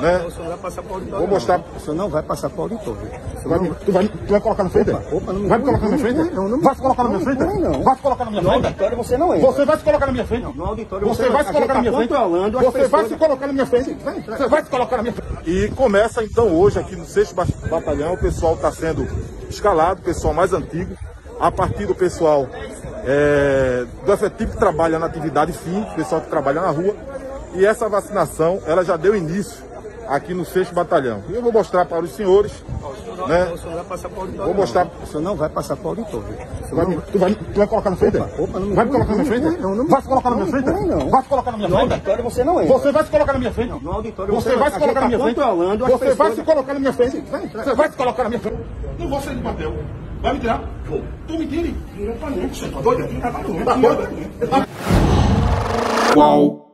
Né? Não vai passar para o auditório. Vou mostrar. Não. O senhor não vai passar para o auditório. Tu vai colocar na frente? Opa, não vai me colocar na frente? Não. Vai se colocar na minha frente? Não. Vai se colocar na minha frente? No auditório você não entra. Você vai se colocar na minha frente? No auditório você vai se colocar na minha frente? Você vai se colocar na minha frente? Você vai se colocar na minha frente? E começa então hoje aqui no 6º Batalhão, o pessoal está sendo escalado, o pessoal mais antigo, a partir do pessoal do efetivo que trabalha na atividade fim, o pessoal que trabalha na rua. E essa vacinação, ela já deu início aqui no 6º Batalhão. E eu vou mostrar para os senhores, né? O senhor vai passar para o auditório. Vou mostrar. O senhor não vai passar para o auditório. Tu vai colocar na frente? Opa, não. Vai me colocar na frente? Não. Vai se colocar na minha frente? Não. Vai se colocar na minha frente? No auditório você não entra. Você vai se colocar na minha frente? No auditório você vai se colocar na minha frente? Você vai se colocar na minha frente? Você vai se colocar na minha frente? Não vou sair do papel. Vai me tirar? Tu me tira? Não, tá doido? Tá doido? Qual?